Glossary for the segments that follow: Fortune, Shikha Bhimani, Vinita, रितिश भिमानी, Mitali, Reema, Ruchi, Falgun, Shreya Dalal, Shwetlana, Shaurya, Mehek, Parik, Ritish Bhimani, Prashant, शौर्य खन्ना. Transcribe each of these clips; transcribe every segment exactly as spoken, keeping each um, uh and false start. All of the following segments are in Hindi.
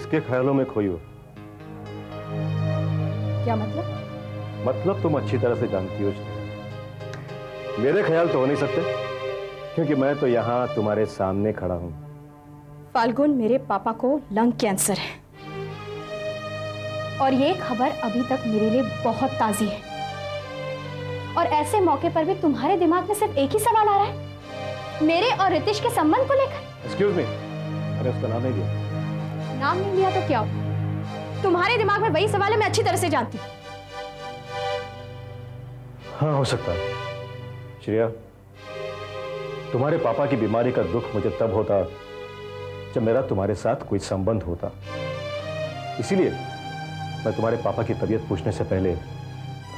इसके ख्यालों में खोई हो। क्या मतलब? मतलब तुम अच्छी तरह से जानती हो। मेरे ख्याल तो हो नहीं सकते क्योंकि मैं तो यहाँ तुम्हारे सामने खड़ा हूँ। फाल्गुन, मेरे पापा को लंग कैंसर है और ये खबर अभी तक मेरे लिए बहुत ताज़ी है। और ऐसे मौके पर भी तुम्हारे दिमाग में सिर्फ एक ही सवाल आ रहा है, मेरे और रितिश के संबंध को लेकर। एक्सक्यूज मी, अरे उसका नाम नहीं लिया। नाम नहीं लिया तो क्या हो? तुम्हारे दिमाग में वही सवाल है, मैं अच्छी तरह से जानती हूँ। हाँ, हो सकता है। श्रेया, तुम्हारे पापा की बीमारी का दुख मुझे तब होता जब मेरा तुम्हारे साथ कोई संबंध होता। इसीलिए मैं तुम्हारे पापा की तबीयत पूछने से पहले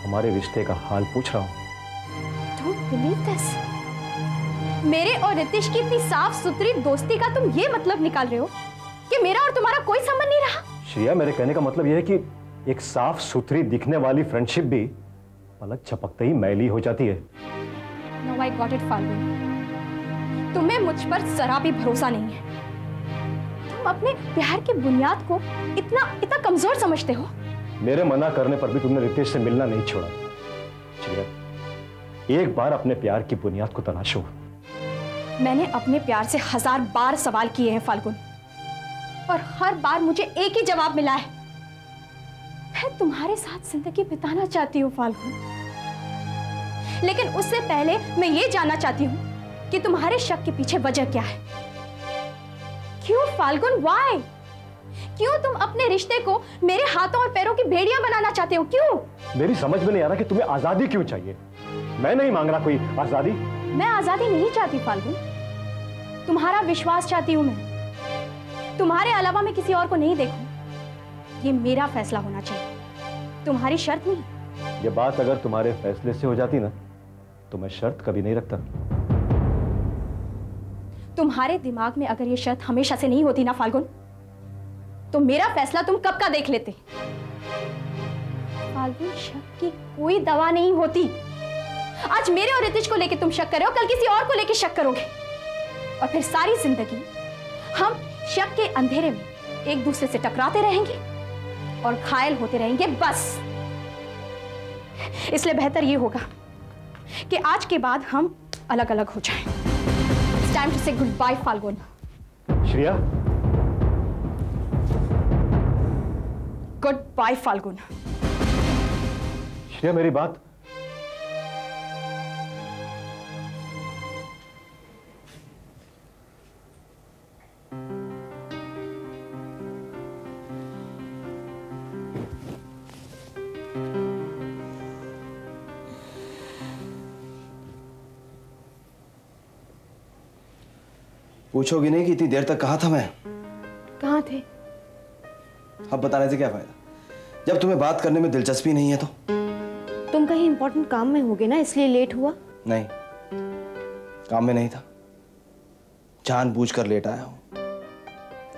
हमारे रिश्ते का हाल पूछ रहा हूँ। Don't believe this. मेरे और रितिश की इतनी साफ सुथरी दोस्ती का तुम ये मतलब निकाल रहे हो कि मेरा और तुम्हारा कोई संबंध नहीं रहा? श्रेया, मेरे कहने का मतलब यह है कि एक साफ सुथरी दिखने वाली फ्रेंडशिप भी पलक झपकते ही मैली हो जाती है। No, I got it, Phalgun. तुम्हें मुझ पर जरा भी भरोसा नहीं है। तुम अपने प्यार की बुनियाद को इतना इतना कमजोर समझते हो। मेरे मना करने पर भी तुमने रितेश से मिलना नहीं छोड़ा। श्रेया, एक बार अपने प्यार की बुनियाद को तलाशो। मैंने अपने प्यार से हजार बार सवाल किए हैं फाल्गुन, और हर बार मुझे एक ही जवाब मिला है, मैं तुम्हारे साथ जिंदगी बिताना चाहती हूँ फाल्गुन। लेकिन उससे पहले मैं ये जानना चाहती हूँ कि तुम्हारे शक के पीछे वजह क्या है? क्यों फाल्गुन, व्हाई? क्यों तुम अपने रिश्ते को मेरे हाथों और पैरों की भेड़िया बनाना चाहते हो? क्यों? मेरी समझ में नहीं आ रहा कि तुम्हें आजादी क्यों चाहिए। मैं नहीं मांग रहा कोई आजादी। मैं आजादी नहीं चाहती फाल्गुन, तुम्हारा विश्वास चाहती हूँ। मैं तुम्हारे अलावा मैं किसी और को नहीं देखूं। ये मेरा फैसला होना चाहिए, तुम्हारी शर्त नहीं। ये बात अगर तुम्हारे फैसले से हो जाती ना तो मैं शर्त कभी नहीं रखता। तुम्हारे दिमाग में अगर ये शर्त हमेशा से नहीं होती ना फाल्गुन, तो मेरा फैसला तुम कब का देख लेते। फाल्गुन, शक की कोई दवा नहीं होती। आज मेरे और रितिश को लेकर तुम शक कर रहे हो, कल किसी और को लेकर शक करोगे, और फिर सारी जिंदगी हम शक के अंधेरे में एक दूसरे से टकराते रहेंगे और घायल होते रहेंगे। बस, इसलिए बेहतर ये होगा कि आज के बाद हम अलग अलग हो जाएं। It's time to say goodbye, Phalgun. Shreya, goodbye, Phalgun. Shreya, मेरी बात। पूछोगी नहीं कि इतनी देर तक कहाँ था मैं? कहाँ थे? अब बताने से क्या फायदा जब तुम्हें बात करने में दिलचस्पी नहीं है। तो तुम कहीं इंपॉर्टेंट काम में होगे ना, इसलिए लेट हुआ। नहीं, काम में नहीं था, जानबूझकर लेट आया हूँ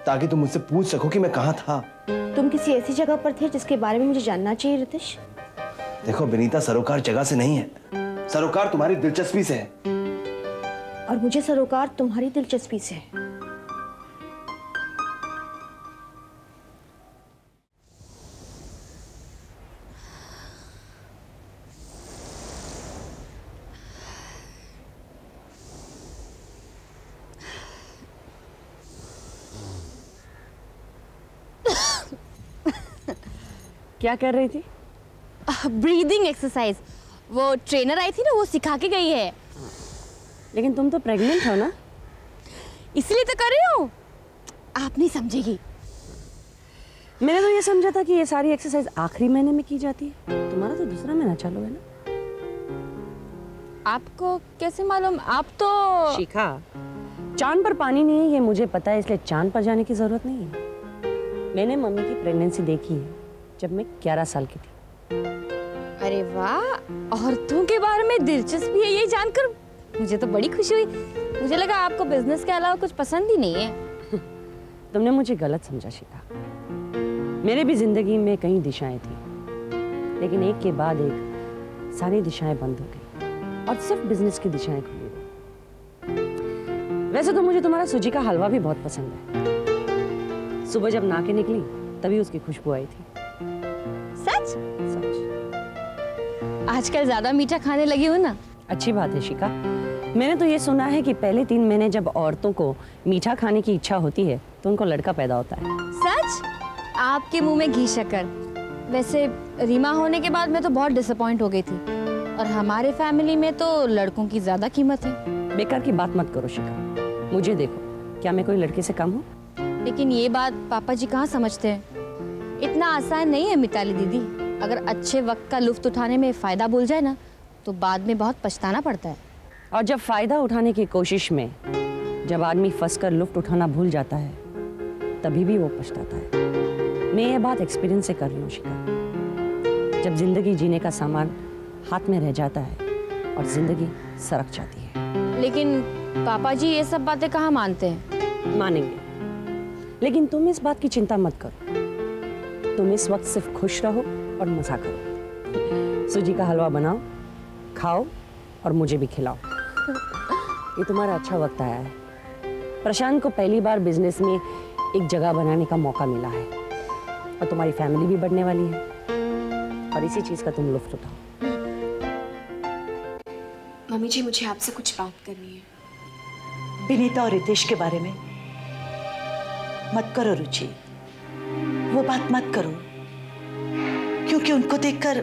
ताकि तुम मुझसे पूछ सको कि मैं कहाँ था। तुम किसी ऐसी जगह पर थे जिसके बारे में मुझे जानना चाहिए रितिश। देखो विनीता, सरोकार जगह से नहीं है, सरोकार तुम्हारी दिलचस्पी से है, और मुझे सरोकार तुम्हारी दिलचस्पी से है। क्या कर रही थी? Breathing exercise. वो ट्रेनर आई थी ना, वो सिखा के गई है। लेकिन तुम तो प्रेग्नेंट हो ना, इसलिए तो कर रही हो। आप नहीं समझेगी। मैंने तो ये समझा था कि ये सारी एक्सरसाइज आखिरी महीने में की जाती है। तुम्हारा तो दूसरा महीना चालू है ना। आपको कैसे मालूम? आप तो शिखा, चांद पर पानी नहीं है ये मुझे पता है, इसलिए चांद पर जाने की जरूरत नहीं है। मैंने मम्मी की प्रेगनेंसी देखी है जब मैं ग्यारह साल की थी। अरे वाह, औरतों के बारे में दिलचस्पी है, ये जानकर मुझे तो बड़ी खुशी हुई। मुझे लगा आपको बिजनेस के अलावा कुछ पसंद ही नहीं है। तुमने मुझे गलत समझा शिखा। मेरे भी जिंदगी में कई दिशाएं थी, लेकिन एक के बाद एक सारी दिशाएं बंद हो गई और सिर्फ बिजनेस की दिशाएं खुली गई। वैसे तो मुझे तुम्हारा सूजी का हलवा भी बहुत पसंद है। सुबह जब नाके निकली तभी उसकी खुशबू आई थी। सच? सच। आजकल ज्यादा मीठा खाने लगी हो ना? अच्छी बात है शिखा। मैंने तो ये सुना है कि पहले तीन महीने जब औरतों को मीठा खाने की इच्छा होती है तो उनको लड़का पैदा होता है। सच? आपके मुंह में घी शक्कर। वैसे रीमा होने के बाद मैं तो बहुत डिसअपॉइंट हो गई थी, और हमारे फैमिली में तो लड़कों की ज्यादा कीमत है। बेकार की बात मत करो शिखा। मुझे देखो, क्या मैं कोई लड़के से कम हूँ? लेकिन ये बात पापा जी कहाँ समझते हैं। इतना आसान नहीं है मिताली दीदी। अगर अच्छे वक्त का लुफ्त उठाने में फ़ायदा भूल जाए ना तो बाद में बहुत पछताना पड़ता है। और जब फ़ायदा उठाने की कोशिश में जब आदमी फंस कर लुफ्त उठाना भूल जाता है तभी भी वो पछताता है। मैं ये बात एक्सपीरियंस से कर रही हूँ शिखा। जब जिंदगी जीने का सामान हाथ में रह जाता है और जिंदगी सरक जाती है। लेकिन पापा जी ये सब बातें कहाँ मानते हैं। मानेंगे, लेकिन तुम इस बात की चिंता मत करो। तुम इस वक्त सिर्फ खुश रहो और मजा करो। सूजी का हलवा बनाओ, खाओ और मुझे भी खिलाओ। ये तुम्हारा अच्छा वक्त आया है। प्रशांत को पहली बार बिजनेस में एक जगह बनाने का मौका मिला है और तुम्हारी फैमिली भी बढ़ने वाली है, और इसी चीज का तुम लुफ्त उठाओ। मम्मी जी, मुझे आपसे कुछ बात करनी है विनीता और रितेश के बारे में। मत करो रुचि, वो बात मत करो, क्योंकि उनको देखकर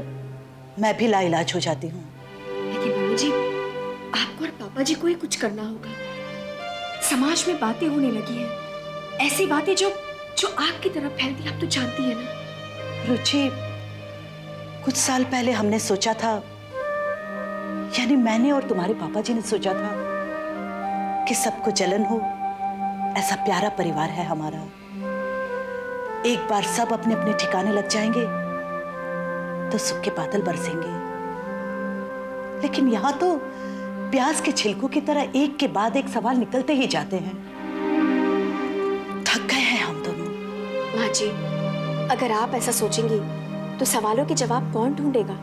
मैं भी लाइलाज हो जाती हूँ। लेकिन मम्मी जी, आपको और पापा जी को ही कुछ करना होगा। समाज में बातें होने लगी हैं, ऐसी बातें जो जो आग की तरह फैलती, आप तो जानती है ना। रुचि, कुछ साल पहले हमने सोचा था, यानी मैंने और तुम्हारे पापा जी ने सोचा था कि सबको जलन हो, ऐसा प्यारा परिवार है हमारा। एक बार सब अपने अपने ठिकाने लग जाएंगे तो सुख के बादल बरसेंगे। लेकिन यहाँ तो प्याज के छिलकों की तरह एक के बाद एक सवाल निकलते ही जाते हैं। थक गए हैं हम दोनों। माँ जी, अगर आप ऐसा सोचेंगी तो सवालों के जवाब कौन ढूंढेगा।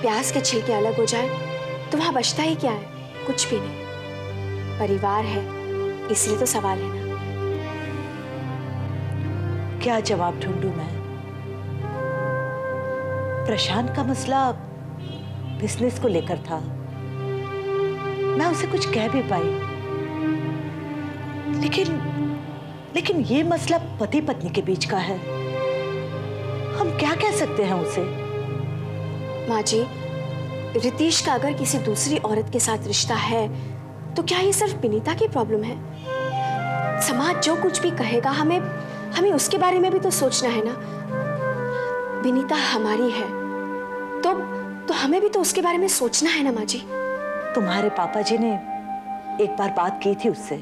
प्याज के छिलके अलग हो जाए तो वहां बचता ही क्या है, कुछ भी नहीं। परिवार है, इसलिए तो सवाल है ना। क्या जवाब ढूंढूं मैं। प्रशांत का मसला बिजनेस को लेकर था, मैं उसे कुछ कह भी पाई, लेकिन लेकिन ये मसला पति पत्नी के बीच का है, हम क्या कह सकते हैं उसे। माँ जी, रितीश का अगर किसी दूसरी औरत के साथ रिश्ता है तो क्या ये सिर्फ विनीता की प्रॉब्लम है। समाज जो कुछ भी कहेगा, हमें हमें उसके बारे में भी तो सोचना है ना। विनीता हमारी है तो तो हमें भी तो उसके बारे में सोचना है ना माँ जी। तुम्हारे पापा जी ने एक बार बात की थी उससे।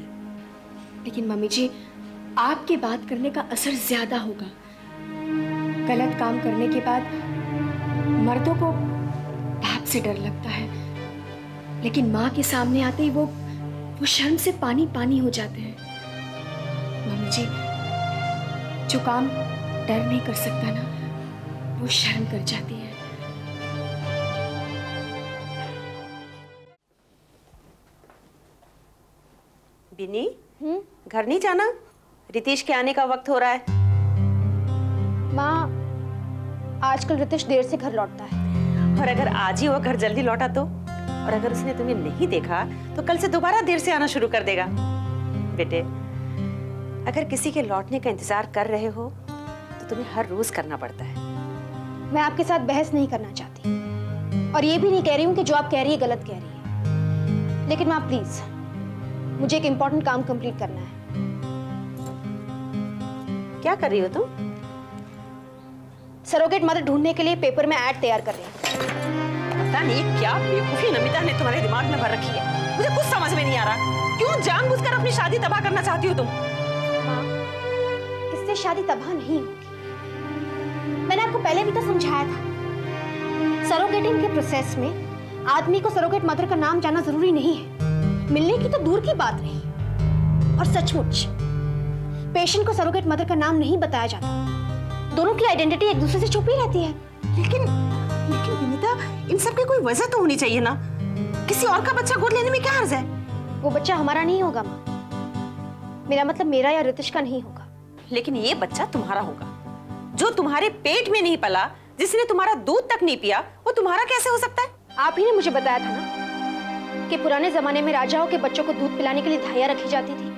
लेकिन मम्मी जी, आपके बात करने का असर ज्यादा होगा। गलत काम करने के बाद मर्दों को बाप से डर लगता है, लेकिन माँ के सामने आते ही वो वो शर्म से पानी पानी हो जाते हैं। मम्मी जी, जो काम डर नहीं कर सकता ना, वो शर्म कर जाती है। बिनी, हम्म, घर नहीं जाना, रितेश के आने का वक्त हो रहा है। माँ, आजकल रितेश देर से घर लौटता है, और अगर आज ही वो घर जल्दी लौटा तो, और अगर उसने तुम्हें नहीं देखा तो कल से दोबारा देर से आना शुरू कर देगा। बेटे, अगर किसी के लौटने का इंतजार कर रहे हो तो तुम्हें हर रोज करना पड़ता है। मैं आपके साथ बहस नहीं करना चाहती, और ये भी नहीं कह रही हूँ कि जो आप कह रही है गलत कह रही है, लेकिन माँ प्लीज, मुझे एक इम्पोर्टेंट काम कंप्लीट करना है। क्या कर रही हो तुम? सरोगेट मदर ढूंढने के लिए पेपर में एड तैयार कर रही हूँ। पता नहीं क्या बेवकूफी नमिता ने तुम्हारे दिमाग में भर रखी है, मुझे कुछ समझ में नहीं आ रहा। क्यों जानबूझकर अपनी शादी तबाह करना चाहती हो तुम? माँ, इससे शादी तबाह नहीं होगी। मैंने आपको पहले भी तो समझाया था, सरोगेटिंग के प्रोसेस में आदमी को सरोगेट मदर का नाम जाना जरूरी नहीं है, मिलने की तो दूर की बात रही। और सचमुच पेशेंट को सरोगेट मदर का नाम नहीं बताया जाता, दोनों की आइडेंटिटी एक दूसरे से छुपी रहती है। लेकिन लेकिन विनीता, इन सब की कोई वजह तो होनी चाहिए ना। किसी और का बच्चा गोद लेने में क्या अर्ज है। वो बच्चा हमारा नहीं होगा माँ। मेरा मतलब मेरा या रितेश का नहीं होगा। लेकिन ये बच्चा तुम्हारा होगा। जो तुम्हारे पेट में नहीं पला, जिसने तुम्हारा दूध तक नहीं पिया, वो तुम्हारा कैसे हो सकता है? आप ही ने मुझे बताया था ना कि पुराने जमाने में राजाओं के बच्चों को दूध पिलाने के लिए धाया रखी जाती थी।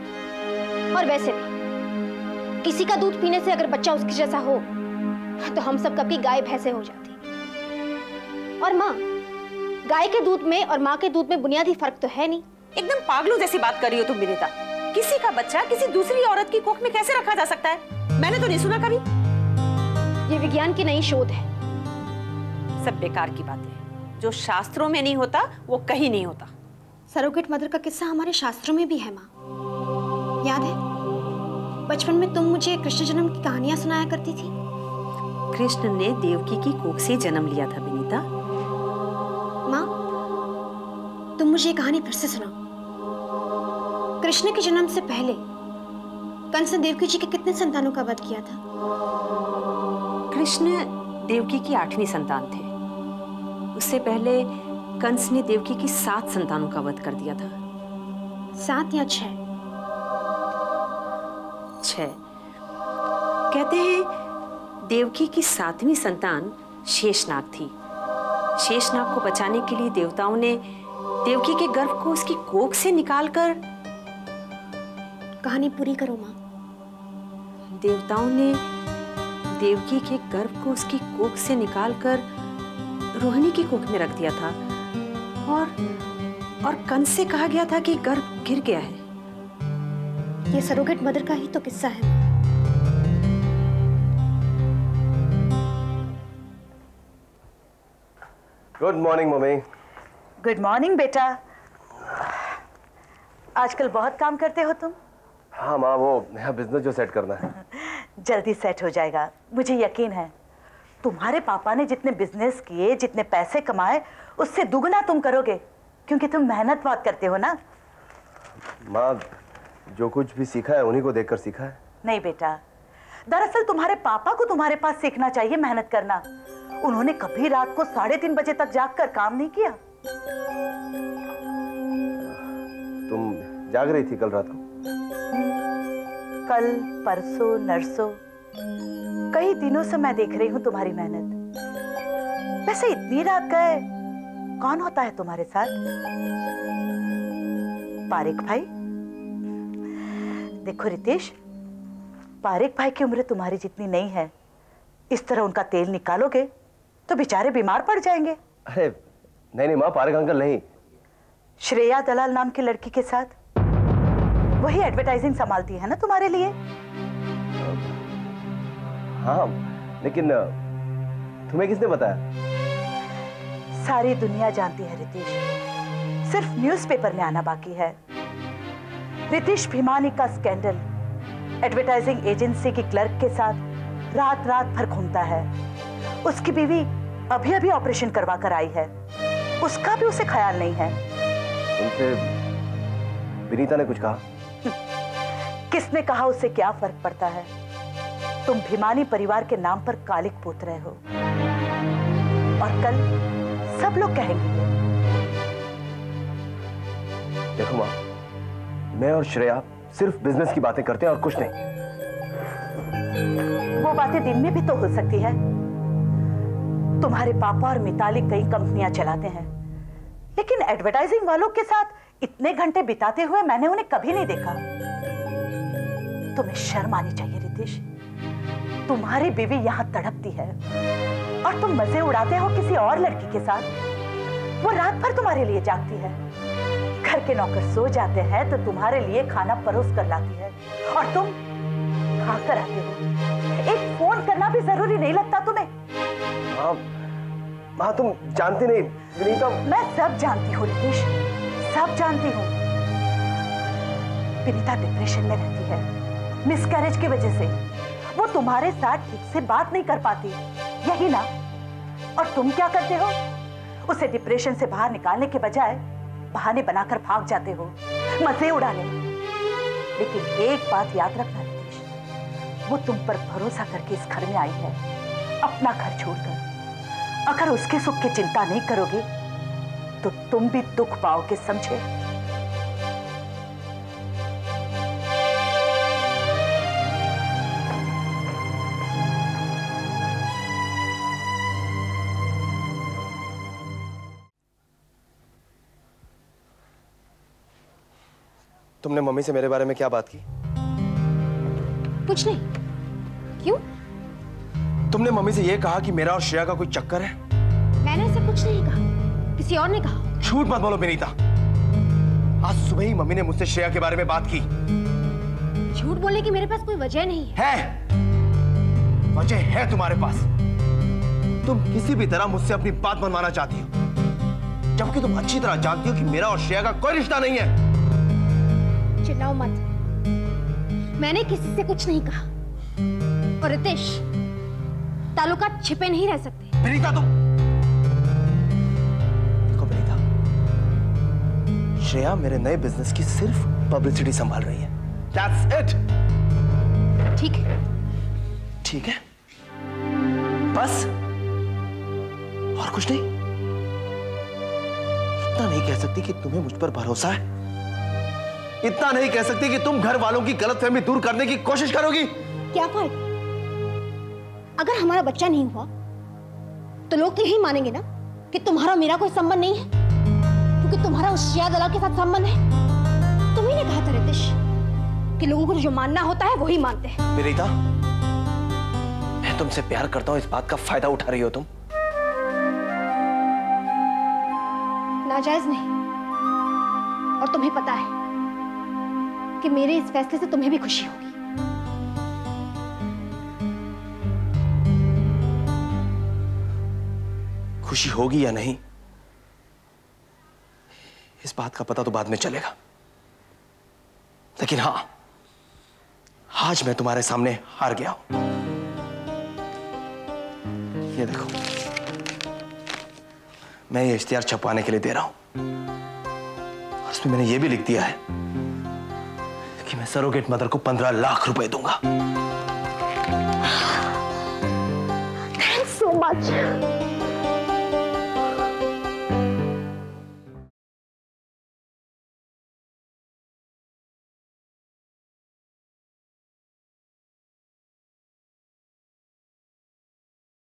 और वैसे भी किसी का दूध पीने से अगर बच्चा उसके जैसा हो तो हम सब कब की गाय भैंसे हो जाती। और माँ, गाय के दूध में और माँ के दूध में बुनियादी फर्क तो है नहीं। एकदम पागलों जैसी बात कर रही हो तुम विनीता। किसी का बच्चा किसी दूसरी औरत की कोख में कैसे रखा जा सकता है? मैंने तो नहीं सुना कभी। ये विज्ञान की नई शोध है। सब बेकार की बातें हैं। जो शास्त्रों में नहीं होता वो कहीं नहीं होता। सरोगेट मदर का किस्सा हमारे शास्त्रों में भी है माँ। याद है बचपन में तुम मुझे कृष्ण जन्म की कहानियां सुनाया करती थी। कृष्ण ने देवकी की कोख से जन्म लिया था विनीता। माँ, तुम मुझे कहानी फिर से सुनाओ। कृष्ण के जन्म से पहले कंस ने देवकी जी के कितने संतानों का वध किया था? कृष्ण देवकी की आठवीं संतान थे। उससे पहले कंस ने देवकी की सात संतानों का वध कर दिया था। सात या छह? छह। कहते हैं देवकी की सातवीं संतान शेषनाग थी। शेषनाग को बचाने के लिए देवताओं ने देवकी के गर्भ को उसकी कोख से निकालकर। कहानी पूरी करो माँ। देवताओं ने देवकी के गर्भ को उसकी कोख से निकालकर रोहिणी की कोख में रख दिया था और और कंस से कहा गया था कि गर्भ गिर गया है। ये सरोगेट मदर का ही तो किस्सा है। Good morning mummy. Good morning बेटा। आजकल बहुत काम करते हो तुम। हाँ माँ, वो नया बिजनेस जो सेट करना है। जल्दी सेट हो जाएगा, मुझे यकीन है। तुम्हारे पापा ने जितने बिजनेस किए, जितने पैसे कमाए, उससे दुगना तुम करोगे क्योंकि तुम मेहनत बहुत करते हो ना। माँ, जो कुछ भी सीखा है उन्हीं को देखकर सीखा है। नहीं बेटा, दरअसल तुम्हारे पापा को तुम्हारे पास सीखना चाहिए मेहनत करना। उन्होंने कभी रात को साढ़े तीन बजे तक जागकर काम नहीं किया। तुम जाग रही थी कल रात को? कल, परसों, नरसों, कई दिनों से मैं देख रही हूँ तुम्हारी मेहनत। वैसे इतनी रात गए कौन होता है तुम्हारे साथ? पारिक भाई। देखो रितेश, पारिक भाई की उम्र तुम्हारी जितनी नहीं है। इस तरह उनका तेल निकालोगे तो बेचारे बीमार पड़ जाएंगे। अरे नहीं नहीं माँ, पारिक अंकल नहीं। श्रेया दलाल नाम की लड़की के साथ, वही एडवर्टाइजिंग संभालती है ना तुम्हारे लिए। हाँ, लेकिन तुम्हें किसने बताया? सारी दुनिया जानती है रितेश, सिर्फ न्यूज़पेपर में आना बाकी है। रितिश भिमानी का स्कैंडल, एडवर्टाइजिंग एजेंसी की क्लर्क के साथ रात रात भर घूमता है। उसकी बीवी अभी अभी ऑपरेशन करवा कर आई है, उसका भी उसे ख्याल नहीं है। उनसे विनीता ने कुछ कहा? किसने कहा, उससे क्या फर्क पड़ता है। तुम भिमानी परिवार के नाम पर कालिक पोत रहे हो और कल सब लोग कहेंगे। देखो माँ, मैं और श्रेया सिर्फ बिजनेस की बातें करते हैं और कुछ नहीं। वो बातें दिन में भी तो हो सकती है। तुम्हारे पापा और मिताली कई कंपनियां चलाते हैं, लेकिन एडवर्टाइजिंग वालों के साथ इतने घंटे बिताते हुए मैंने उन्हें कभी नहीं देखा। तुम्हें शर्म आनी चाहिए रितेश, तुम्हारी बीवी यहाँ तड़पती है और तुम मजे उड़ाते हो किसी और लड़की के साथ। वो रात भर तुम्हारे लिए जागती है, घर के नौकर सो जाते हैं तो तुम्हारे लिए खाना परोस कर लाती है और तुम खाकर आते हो। एक फोन करना भी जरूरी नहीं लगता तुम्हें। माँ, माँ तुम जानती नहीं, विनीता। मैं सब जानती हूँ रितेश, सब जानती हूँ। विनीता डिप्रेशन में रहती है मिसकैरेज की वजह से। वो तुम्हारे साथ ठीक से बात नहीं कर पाती, यही ना। और तुम क्या करते हो, उसे डिप्रेशन से बाहर निकालने के बजाय बहाने बनाकर भाग जाते हो, मजे उड़ाने। लेकिन एक बात याद रखना, वो तुम पर भरोसा करके इस घर में आई है, अपना घर छोड़कर। अगर उसके सुख की चिंता नहीं करोगे तो तुम भी दुख पाओगे, समझे? तुमने मम्मी से मेरे बारे में क्या बात की? कुछ नहीं। क्यों? तुमने मम्मी से ये कहा कि मेरा और श्रेया का कोई चक्कर है? मैंने ऐसा कुछ नहीं कहा, किसी और ने कहा। झूठ मत बोलो विनीता, आज सुबह ही मम्मी ने मुझसे श्रेया के बारे में बात की। झूठ बोलने की मेरे पास कोई वजह नहीं है। है। वजह है तुम्हारे पास। तुम किसी भी तरह मुझसे अपनी बात मनवाना चाहती हो, जबकि तुम अच्छी तरह जानती हो कि मेरा और श्रेया का कोई रिश्ता नहीं है। चिल्लाओ मत, मैंने किसी से कुछ नहीं कहा। और रितेश, ताल्लुकात छिपे नहीं रह सकते। विनीता तुम देखो, विनीता, श्रेया मेरे नए बिजनेस की सिर्फ पब्लिसिटी संभाल रही है। That's it. ठीक है, ठीक है, बस और कुछ नहीं। इतना नहीं कह सकती कि तुम्हें मुझ पर भरोसा है, इतना नहीं कह सकती कि तुम घर वालों की गलतफहमी दूर करने की कोशिश करोगी। क्या फर्क, अगर हमारा बच्चा नहीं हुआ तो लोग यही मानेंगे ना कि तुम्हारा मेरा कोई संबंध नहीं है, क्योंकि तुम्हारा उस श्रेया दलाल के साथ संबंध है। तुम्ही ने कहा था रितेश कि लोगों को जो मानना होता है वही मानते हैं। विनीता, मैं तुमसे प्यार करता हूं, इस बात का फायदा उठा रही हो तुम। नाजायज नहीं, और तुम्हें पता है कि मेरे इस फैसले से तुम्हें भी खुशी होगी। खुशी होगी या नहीं इस बात का पता तो बाद में चलेगा, लेकिन हां, आज मैं तुम्हारे सामने हार गया हूं। ये देखो, मैं ये इश्तिहार छपवाने के लिए दे रहा हूं, और इसमें मैंने ये भी लिख दिया है कि मैं सरोगेट मदर को पंद्रह लाख रुपए दूंगा। Thanks so much.